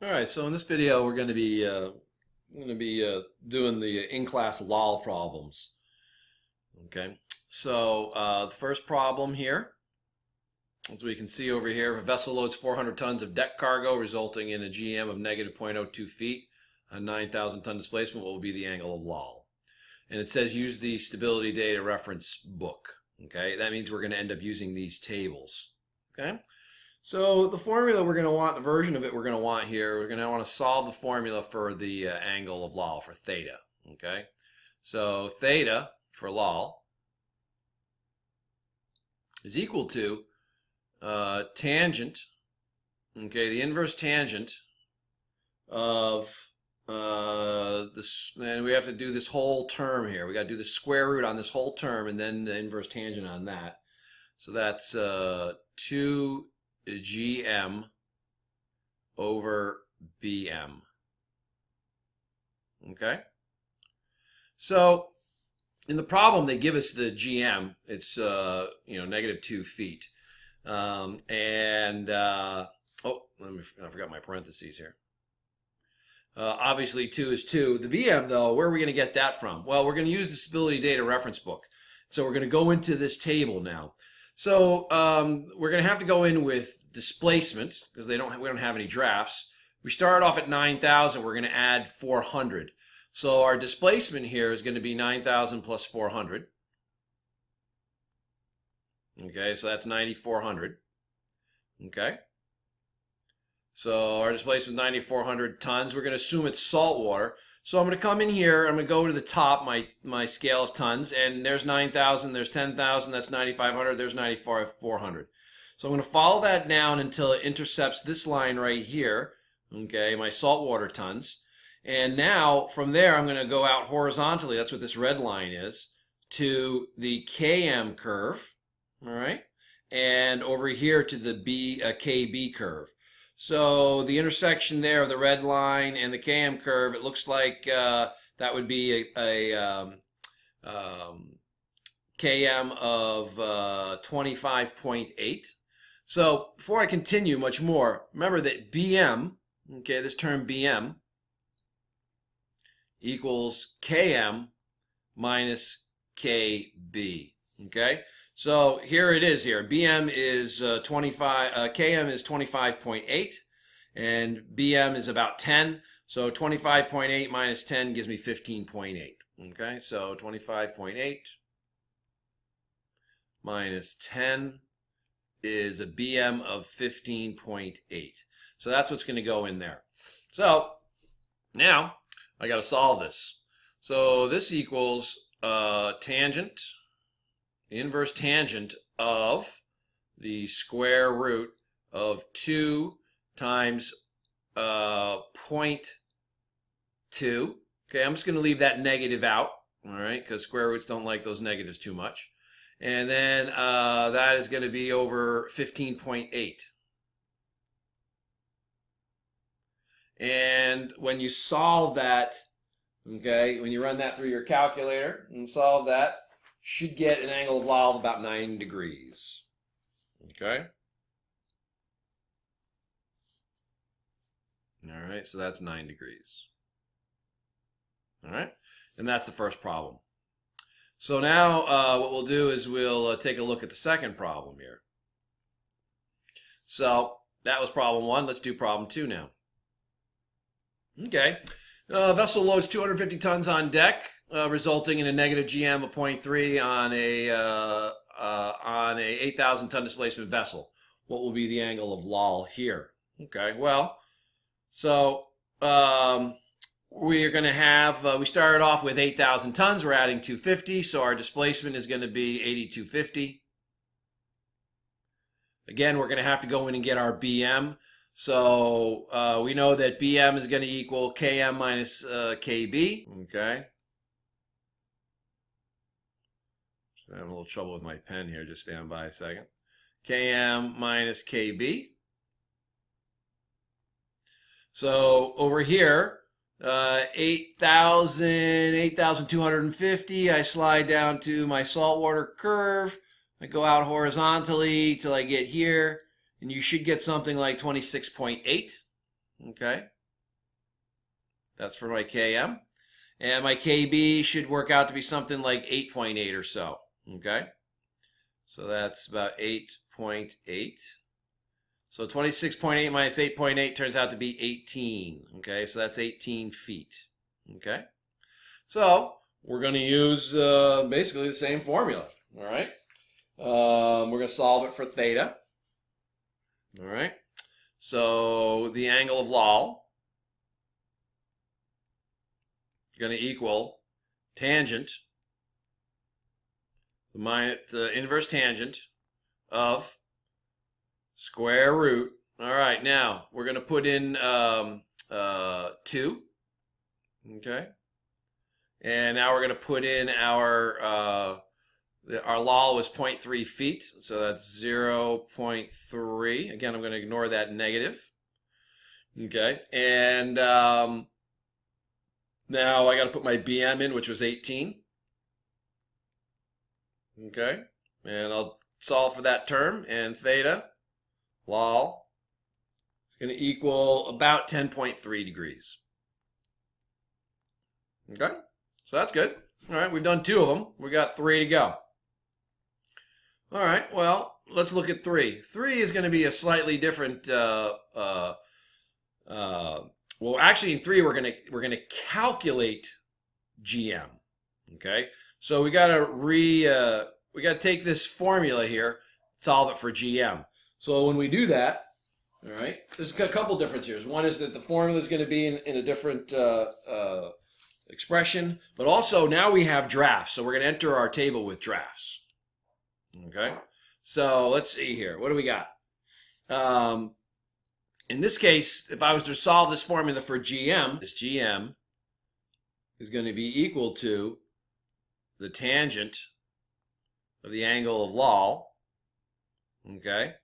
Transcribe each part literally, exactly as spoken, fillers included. All right, so in this video, we're going to be uh, going to be uh, doing the in-class Loll problems. Okay, so uh, the first problem here, as we can see over here, if a vessel loads four hundred tons of deck cargo, resulting in a G M of negative zero point zero two feet, a nine thousand ton displacement, what will be the angle of Loll? And it says use the stability data reference book. Okay, that means we're going to end up using these tables. Okay. So the formula we're going to want, the version of it we're going to want here, we're going to want to solve the formula for the uh, angle of Loll, for theta. Okay, so theta for Loll is equal to uh, tangent, okay, the inverse tangent of uh, this, and we have to do this whole term here. We got to do the square root on this whole term and then the inverse tangent on that. So that's uh, two G M over B M. Okay, so in the problem they give us the G M. It's uh, you know, negative two feet, um, and uh, oh, let me, I forgot my parentheses here. Uh, obviously, two is two. The B M though, where are we going to get that from? Well, we're going to use the stability data reference book. So we're going to go into this table now. So um, we're going to have to go in with displacement because they don't. We don't have any drafts. We start off at nine thousand. We're going to add four hundred. So our displacement here is going to be nine thousand plus four hundred. Okay, so that's nine thousand four hundred. Okay. So our displacement is nine thousand four hundred tons. We're going to assume it's salt water. So I'm going to come in here, I'm going to go to the top, my, my scale of tons, and there's nine thousand, there's ten thousand, that's nine thousand five hundred, there's nine thousand four hundred. So I'm going to follow that down until it intercepts this line right here, okay, my saltwater tons. And now, from there, I'm going to go out horizontally, that's what this red line is, to the K M curve, all right, and over here to the B, uh, K B curve. So the intersection there of the red line and the K M curve, it looks like uh, that would be a, a um, um, K M of uh, twenty-five point eight. So before I continue much more, remember that B M, okay, this term B M equals K M minus K B, okay? So here it is here. B M is uh, twenty-five, uh, K M is twenty-five point eight, and B M is about ten. So twenty-five point eight minus ten gives me fifteen point eight. Okay, so twenty-five point eight minus ten is a B M of fifteen point eight. So that's what's going to go in there. So now I got to solve this. So this equals uh, tangent, the inverse tangent of the square root of two times uh, zero point two. Okay, I'm just going to leave that negative out, all right, because square roots don't like those negatives too much. And then uh, that is going to be over fifteen point eight. And when you solve that, okay, when you run that through your calculator and solve that, should get an angle of Loll of about nine degrees. Okay? All right, so that's nine degrees. All right? And that's the first problem. So now uh, what we'll do is we'll uh, take a look at the second problem here. So that was problem one. Let's do problem two now. Okay. Uh, vessel loads two hundred fifty tons on deck, uh, resulting in a negative G M of zero point three on a uh, uh, on a eight thousand ton displacement vessel. What will be the angle of Loll here? Okay, well, so um, we're going to have uh, we started off with eight thousand tons. We're adding two hundred fifty, so our displacement is going to be eighty-two fifty. Again, we're going to have to go in and get our B M. So uh, we know that B M is going to equal K M minus uh, K B. Okay. So I'm having a little trouble with my pen here. Just stand by a second. K M minus K B. So over here, uh, eight thousand, eight thousand two hundred fifty. I slide down to my saltwater curve. I go out horizontally till I get here. And you should get something like twenty-six point eight, Okay, that's for my K M. And my K B should work out to be something like eight point eight or so. Okay, so that's about eight point eight. So twenty-six point eight minus eight point eight turns out to be eighteen. Okay, so that's eighteen feet. Okay, so we're going to use uh, basically the same formula. All right, um, we're going to solve it for theta. All right, so the angle of Loll is going to equal tangent, the minus the inverse tangent of square root. All right, now we're going to put in um, uh, two. Okay, and now we're going to put in our uh, our Loll was zero point three feet, so that's zero point three. Again, I'm going to ignore that negative. Okay, and um, now I got to put my B M in, which was eighteen. Okay, and I'll solve for that term, and theta Loll is going to equal about ten point three degrees. Okay, so that's good. All right, we've done two of them. We got three to go. All right, well, let's look at three. Three is going to be a slightly different. Uh, uh, uh, well, actually, in three, we're going to we're going to calculate G M. Okay, so we got to re uh, we got to take this formula here, solve it for G M. So when we do that, all right, there's a couple differences here. One is that the formula is going to be in, in a different uh, uh, expression, but also now we have drafts, so we're going to enter our table with drafts. Okay, so let's see here. What do we got? Um, in this case, if I was to solve this formula for G M, this G M is going to be equal to the tangent of the angle of Loll, okay,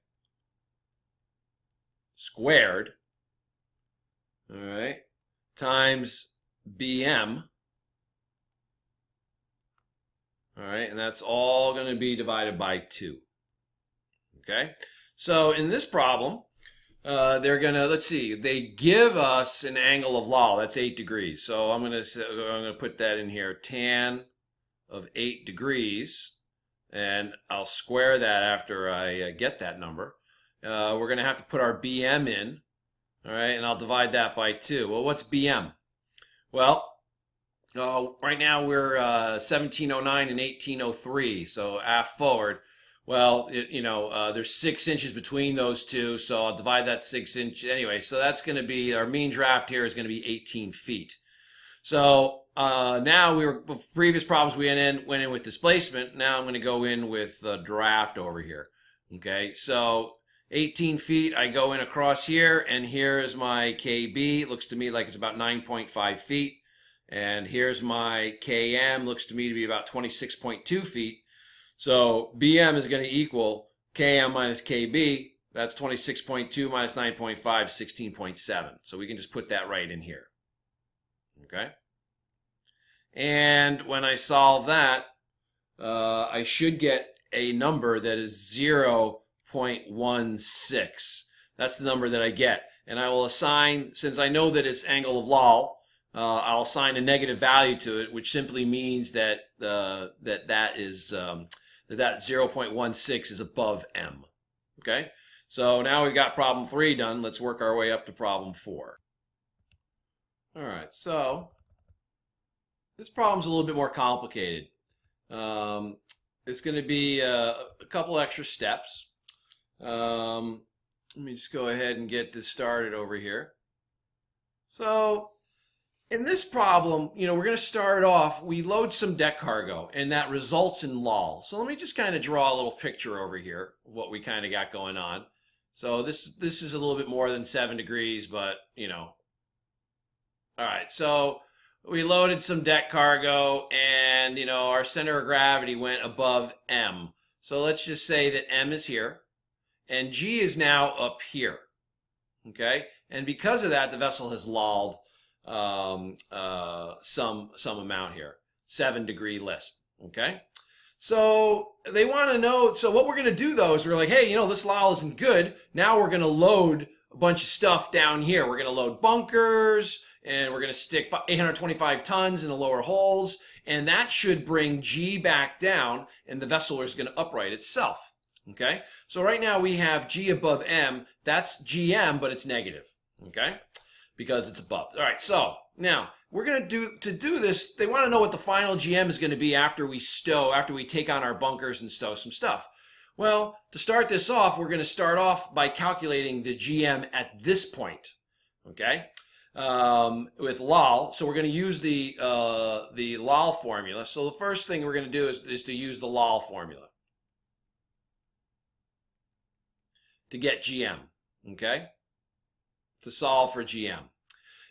squared, all right, times B M, all right, and that's all going to be divided by two. Okay, so in this problem, uh, they're going to, let's see, they give us an angle of Loll that's eight degrees. So I'm going to I'm going to put that in here, tan of eight degrees, and I'll square that after I uh, get that number. Uh, we're going to have to put our B M in, all right, and I'll divide that by two. Well, what's B M? Well, uh, right now we're uh, seventeen oh nine and eighteen oh three, so half forward. Well, it, you know, uh, there's six inches between those two, so I'll divide that six inch anyway. So that's going to be, our mean draft here is going to be eighteen feet. So uh, now we were, previous problems we went in, went in with displacement. Now I'm going to go in with uh, draft over here. Okay, so eighteen feet, I go in across here, and here is my K B. It looks to me like it's about nine point five feet. And here's my K M, looks to me to be about twenty-six point two feet. So B M is going to equal K M minus K B. That's twenty-six point two minus nine point five, sixteen point seven. So we can just put that right in here. Okay? And when I solve that, uh, I should get a number that is zero point one six. That's the number that I get, and I will assign, since I know that it's angle of Loll, uh, I'll assign a negative value to it, which simply means that uh, that that is um, that that zero point one six is above M. Okay, so now we've got problem three done. Let's work our way up to problem four. All right, so this problem's a little bit more complicated. Um, it's going to be uh, a couple extra steps. Um, let me just go ahead and get this started over here. So in this problem, you know, we're going to start off, we load some deck cargo, and that results in Loll. So let me just kind of draw a little picture over here of what we kind of got going on. So this this is a little bit more than seven degrees, but, you know. All right, so we loaded some deck cargo, and, you know, our center of gravity went above M. So let's just say that M is here, and G is now up here. Okay, and because of that, the vessel has lolled um, uh, some some amount here, seven degree list. Okay, so they want to know. So what we're going to do though is we're like, hey, you know, this Loll isn't good. Now we're going to load a bunch of stuff down here. We're going to load bunkers, and we're going to stick eight hundred twenty-five tons in the lower holds, and that should bring G back down, and the vessel is going to upright itself. Okay, so right now we have G above M. That's G M, but it's negative, okay, because it's above. All right, so now we're going to do, to do this, they want to know what the final G M is going to be after we stow, after we take on our bunkers and stow some stuff. Well, to start this off, we're going to start off by calculating the G M at this point, okay, um, with Loll. So we're going to use the, uh, the Loll formula. So the first thing we're going to do is, is to use the Loll formula to get G M, okay, to solve for G M.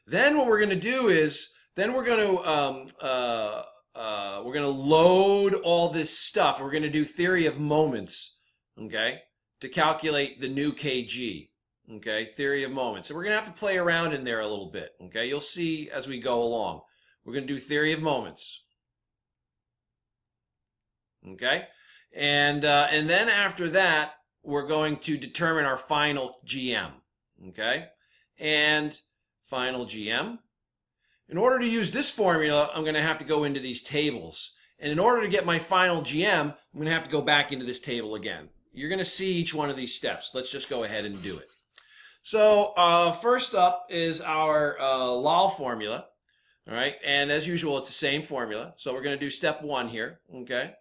Then what we're going to do is, then we're going to um, uh, uh, we're going to load all this stuff. We're going to do theory of moments, okay, to calculate the new K G, okay, theory of moments. So we're going to have to play around in there a little bit, okay. You'll see as we go along. We're going to do theory of moments, okay, and uh, and then after that, we're going to determine our final G M, okay? And final G M. In order to use this formula, I'm going to have to go into these tables. And in order to get my final G M, I'm going to have to go back into this table again. You're going to see each one of these steps. Let's just go ahead and do it. So uh, first up is our uh, Loll formula, all right? And as usual, it's the same formula. So we're going to do step one here, okay?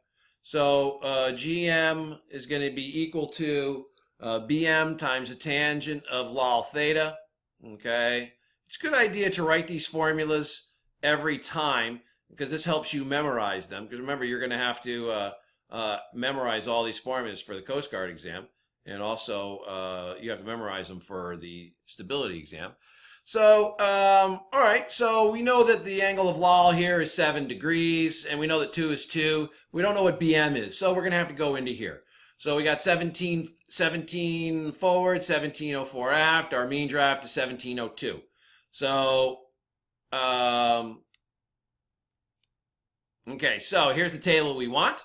So uh, G M is going to be equal to uh, B M times the tangent of Loll theta, okay? It's a good idea to write these formulas every time because this helps you memorize them. Because remember, you're going to have to uh, uh, memorize all these formulas for the Coast Guard exam. And also, uh, you have to memorize them for the stability exam. So, um, all right, so we know that the angle of Loll here is seven degrees, and we know that two is two. We don't know what B M is, so we're going to have to go into here. So we got seventeen, seventeen forward, seventeen oh four aft. Our mean draft is seventeen oh two. So, um, okay, so here's the table we want.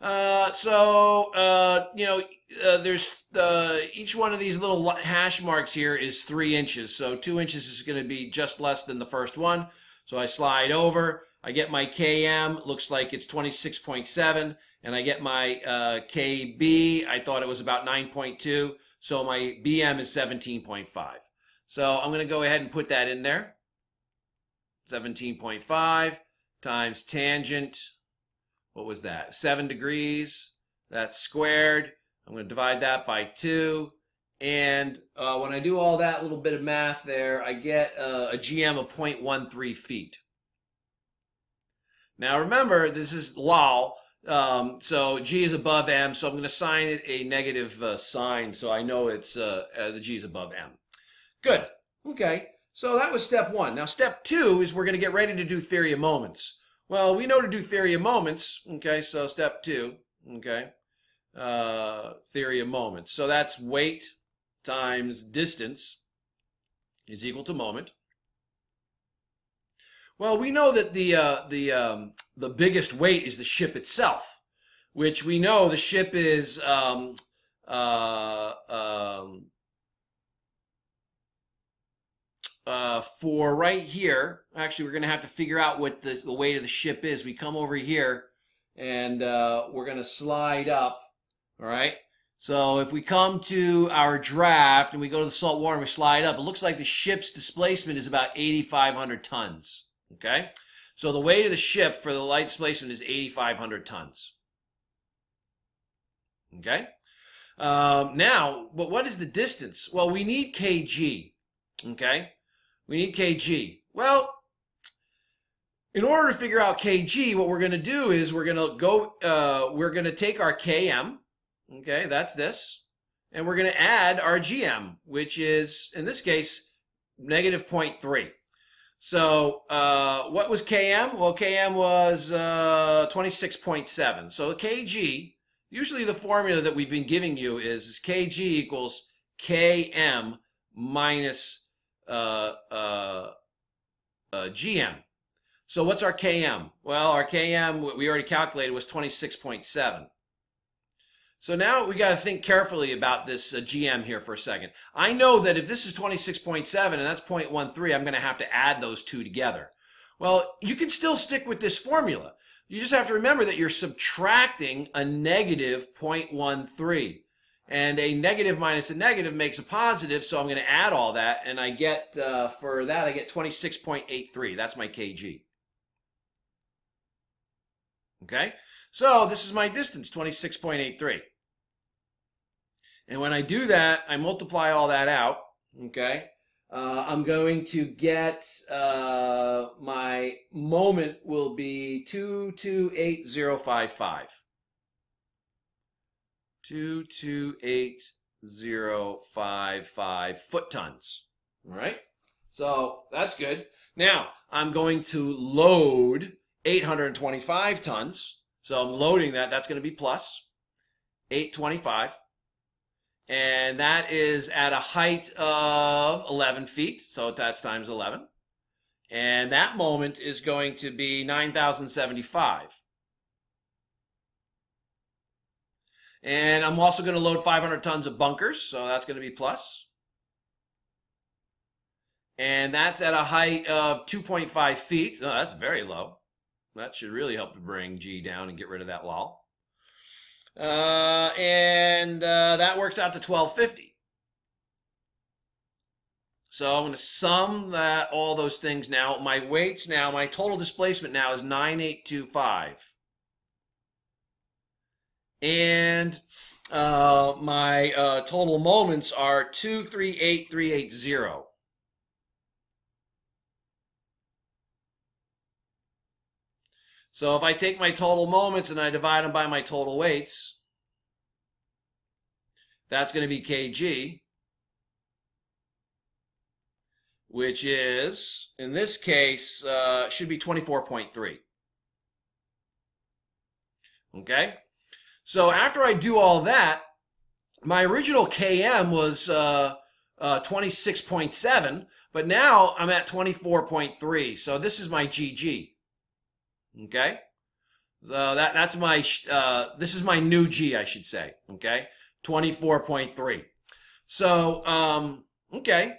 Uh, so, uh, you know, uh, there's, uh, each one of these little hash marks here is three inches. So two inches is going to be just less than the first one. So I slide over, I get my K M, looks like it's twenty-six point seven. And I get my, uh, K B, I thought it was about nine point two. So my B M is seventeen point five. So I'm going to go ahead and put that in there. seventeen point five times tangent. What was that? seven degrees. That's squared. I'm going to divide that by two. And uh, when I do all that little bit of math there, I get uh, a G M of zero point one three feet. Now remember, this is Loll. Um, so G is above M. So I'm going to assign it a negative uh, sign so I know it's uh, uh, the G is above M. Good. Okay. So that was step one. Now step two is we're going to get ready to do theory of moments. Well, we know to do theory of moments, okay, so step two, okay, uh, theory of moments. So that's weight times distance is equal to moment. Well, we know that the, uh, the, um, the biggest weight is the ship itself, which we know the ship is um, uh, um, Uh, for right here, actually, we're going to have to figure out what the, the weight of the ship is. We come over here, and uh, we're going to slide up, all right? So if we come to our draft, and we go to the salt water, and we slide up, it looks like the ship's displacement is about eighty-five hundred tons, okay? So the weight of the ship for the light displacement is eighty-five hundred tons, okay? Um, now, but what is the distance? Well, we need K G, okay? We need K G. Well, in order to figure out K G, what we're going to do is we're going to go, uh, we're going to take our K M, okay, that's this, and we're going to add our G M, which is, in this case, negative zero point three. So, uh, what was K M? Well, K M was uh, twenty-six point seven. So, K G, usually the formula that we've been giving you is, is K G equals K M minus Uh, uh, uh, G M. So what's our K M? Well, our K M, we already calculated, was twenty-six point seven. So now we got to think carefully about this uh, G M here for a second. I know that if this is twenty-six point seven and that's zero point one three, I'm going to have to add those two together. Well, you can still stick with this formula. You just have to remember that you're subtracting a negative zero point one three. And a negative minus a negative makes a positive, so I'm going to add all that, and I get, uh, for that, I get twenty-six point eight three. That's my K G. Okay? So this is my distance, twenty-six point eight three. And when I do that, I multiply all that out, okay? Uh, I'm going to get, uh, my moment will be two two eight zero five five. two two eight zero five five foot tons. All right? So that's good. Now, I'm going to load eight hundred twenty-five tons. So I'm loading that. That's going to be plus eight twenty-five. And that is at a height of eleven feet. So that's times eleven. And that moment is going to be nine thousand seventy-five. And I'm also going to load five hundred tons of bunkers, so that's going to be plus. And that's at a height of two point five feet. Oh, that's very low. That should really help to bring G down and get rid of that loll. Uh, and uh, that works out to twelve fifty. So I'm going to sum that all those things now. My weights now, my total displacement now is nine eight two five. And uh, my uh, total moments are two three eight three eight zero. So if I take my total moments and I divide them by my total weights, that's going to be K G, which is, in this case, uh, should be twenty-four point three. Okay? So after I do all that, my original K M was uh, uh, twenty-six point seven, but now I'm at twenty-four point three. So this is my G G. Okay? So that, that's my, uh, this is my new G, I should say. Okay? twenty-four point three. So, um, okay.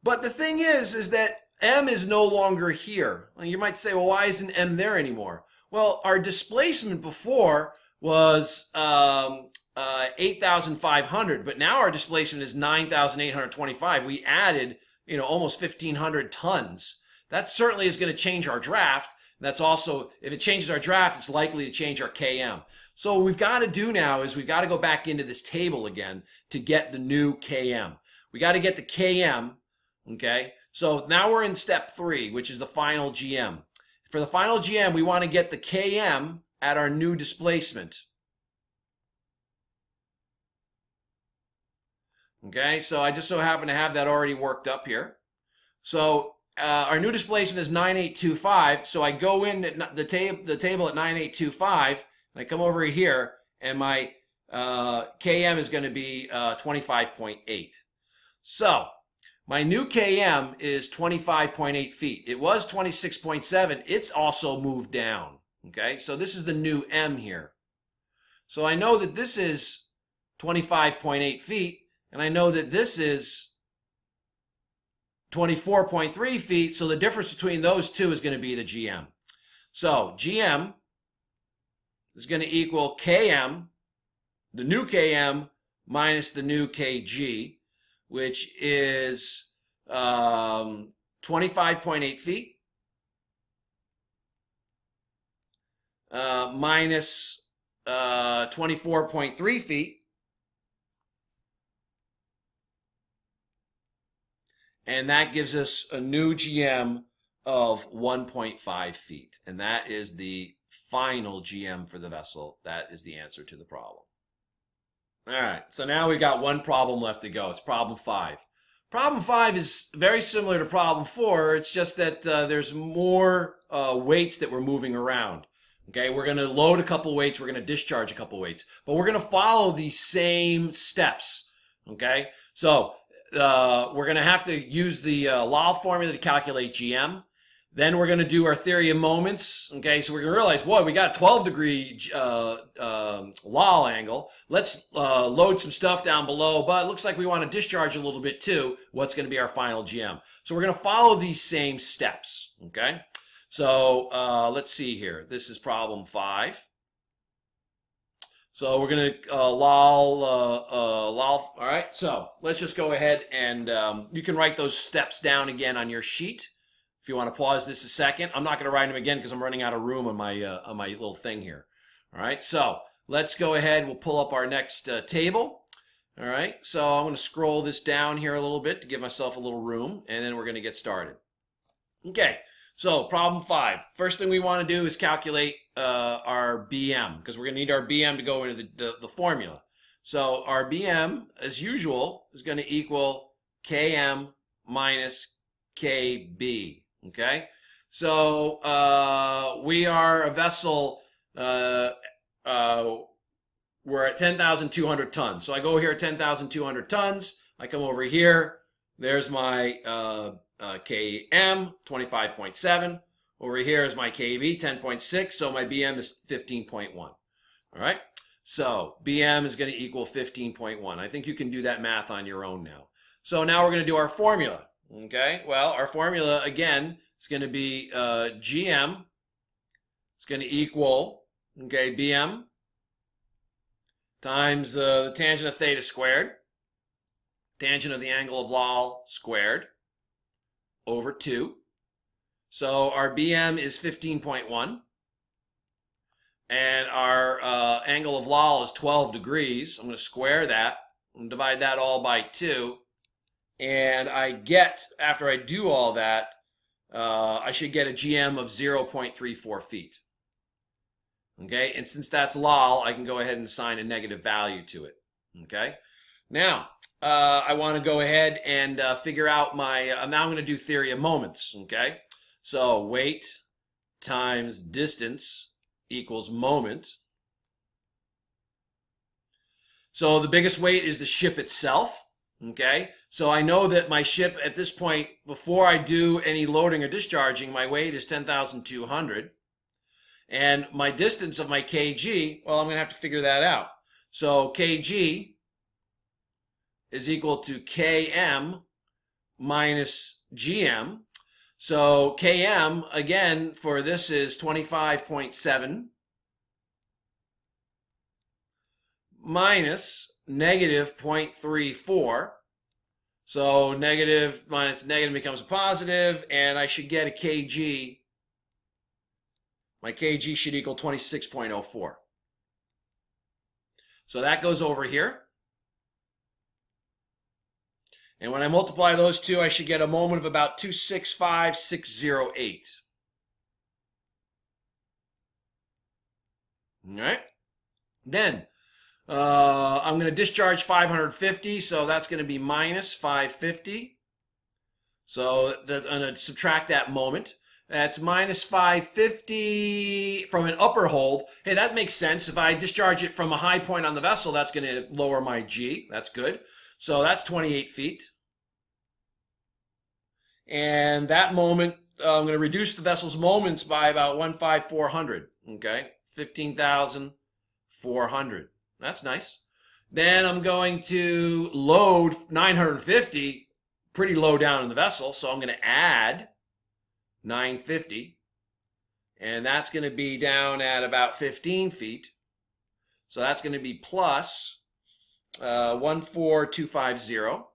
But the thing is, is that M is no longer here. And you might say, well, why isn't M there anymore? Well, our displacement before was um, uh, eight thousand five hundred, but now our displacement is nine thousand eight hundred twenty-five. We added, you know, almost fifteen hundred tons. That certainly is going to change our draft. That's also, if it changes our draft, it's likely to change our K M. So what we've got to do now is we've got to go back into this table again to get the new K M. We got to get the K M, okay? So now we're in step three, which is the final G M. For the final G M, we want to get the K M at our new displacement. Okay, so I just so happen to have that already worked up here. So uh, our new displacement is nine eight two five, so I go in at the, tab the table at nine eight two five, and I come over here, and my uh, K M is going to be uh, twenty-five point eight. So my new K M is twenty-five point eight feet. It was twenty-six point seven. It's also moved down. Okay, so this is the new M here. So I know that this is twenty-five point eight feet, and I know that this is twenty-four point three feet, so the difference between those two is going to be the G M. So G M is going to equal K M, the new K M, minus the new K G, which is um, twenty-five point eight feet. Uh, minus uh, twenty-four point three feet. And that gives us a new G M of one point five feet. And that is the final G M for the vessel. That is the answer to the problem. All right, so now we've got one problem left to go. It's problem five. Problem five is very similar to problem four. It's just that uh, there's more uh, weights that we're moving around. Okay, we're going to load a couple weights, we're going to discharge a couple weights, but we're going to follow these same steps, okay? So uh, we're going to have to use the uh, Loll formula to calculate G M. Then we're going to do our theory of moments. Okay, so we're going to realize, boy, we got a twelve degree uh, uh, loll angle. Let's uh, load some stuff down below, but it looks like we want to discharge a little bit too. What's going to be our final G M? So we're going to follow these same steps. Okay, so uh, let's see here. This is problem five. So we're going to uh, loll, uh, uh, loll. All right, so let's just go ahead and um, you can write those steps down again on your sheet. If you want to pause this a second, I'm not going to write them again because I'm running out of room on my uh, on my little thing here. All right, so let's go ahead. We'll pull up our next uh, table. All right, so I'm going to scroll this down here a little bit to give myself a little room, and then we're going to get started. Okay, so problem five. First thing we want to do is calculate uh, our B M because we're going to need our B M to go into the, the, the formula. So our B M, as usual, is going to equal K M minus K B. Okay, so uh, we are a vessel, uh, uh, we're at ten thousand two hundred tons. So I go here at ten thousand two hundred tons, I come over here, there's my uh, uh, K M, twenty-five point seven. Over here is my K B, ten point six, so my B M is fifteen point one. All right, so B M is going to equal fifteen point one. I think you can do that math on your own now. So now we're going to do our formula. Okay, well, our formula, again, is going to be uh, G M. It's going to equal, okay, B M times uh, the tangent of theta squared, tangent of the angle of Loll squared, over two. So our B M is fifteen point one, and our uh, angle of Loll is twelve degrees. I'm going to square that and divide that all by two. And I get, after I do all that, uh, I should get a G M of zero point three four feet. Okay, and since that's Loll, I can go ahead and assign a negative value to it. Okay, now uh, I want to go ahead and uh, figure out my, uh, now I'm going to do theory of moments. Okay, so weight times distance equals moment. So the biggest weight is the ship itself. Okay, so I know that my ship at this point, before I do any loading or discharging, my weight is ten thousand two hundred. And my distance of my K G, well, I'm going to have to figure that out. So K G is equal to K M minus G M. So K M, again, for this is twenty-five point seven minus negative zero point three four. So negative minus negative becomes a positive, and I should get a K G. My K G should equal twenty-six point zero four. So that goes over here. And when I multiply those two, I should get a moment of about two hundred sixty-five thousand six hundred eight. All right. Then Uh, I'm going to discharge five hundred fifty, so that's going to be minus five hundred fifty. So that's, I'm going to subtract that moment. That's minus five hundred fifty from an upper hold. Hey, that makes sense. If I discharge it from a high point on the vessel, that's going to lower my G. That's good. So that's twenty-eight feet. And that moment, uh, I'm going to reduce the vessel's moments by about one hundred fifty thousand four hundred. Okay, fifteen thousand four hundred. That's nice. Then I'm going to load nine hundred fifty, pretty low down in the vessel, so I'm going to add nine hundred fifty, and that's going to be down at about fifteen feet. So that's going to be plus uh, one four two five zero.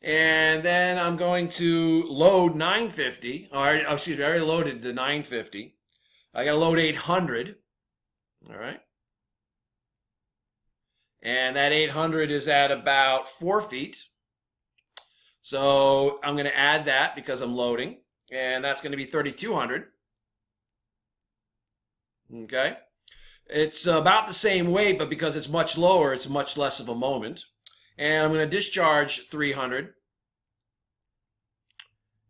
And then I'm going to load nine hundred fifty, or excuse me, I already loaded the nine hundred fifty. I got to load eight hundred. All right. And that eight hundred is at about four feet. So I'm going to add that because I'm loading. And that's going to be thirty-two hundred. Okay. It's about the same weight, but because it's much lower, it's much less of a moment. And I'm going to discharge three hundred.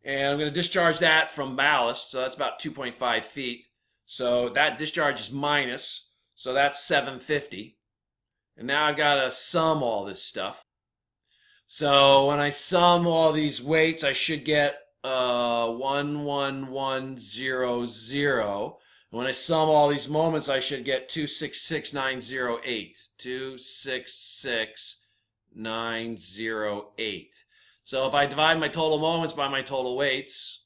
And I'm going to discharge that from ballast. So that's about two point five feet. So that discharge is minus. So that's seven hundred fifty. And now I've got to sum all this stuff. So when I sum all these weights, I should get uh, one one one zero zero. And when I sum all these moments, I should get two six six nine zero eight. two six six nine zero eight. So if I divide my total moments by my total weights,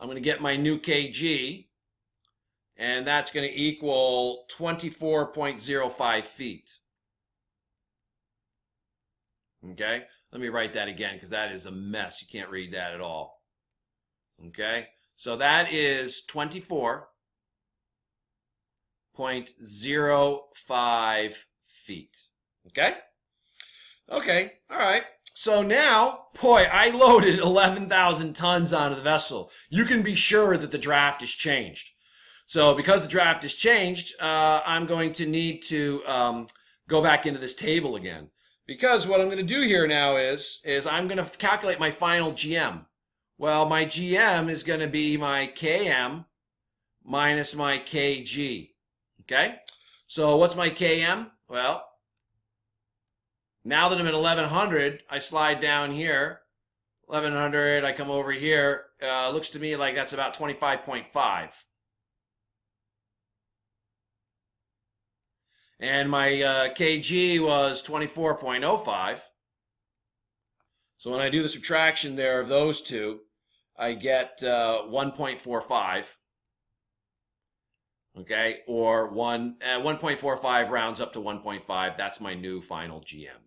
I'm going to get my new K G, and that's going to equal twenty-four point zero five feet. Okay, let me write that again because that is a mess. You can't read that at all. Okay, so that is twenty-four point zero five feet. Okay, okay, all right. So now, boy, I loaded eleven thousand tons onto the vessel. You can be sure that the draft is changed. So because the draft is changed, uh, I'm going to need to um, go back into this table again. Because what I'm going to do here now is, is I'm going to calculate my final G M. Well, my G M is going to be my K M minus my K G. Okay? So what's my K M? Well, now that I'm at eleven hundred, I slide down here. eleven hundred, I come over here. Uh, looks to me like that's about twenty-five point five. And my uh, K G was twenty-four point zero five. So when I do the subtraction there of those two, I get uh, one point four five. Okay, or one, uh, one point four five rounds up to one point five. That's my new final G M.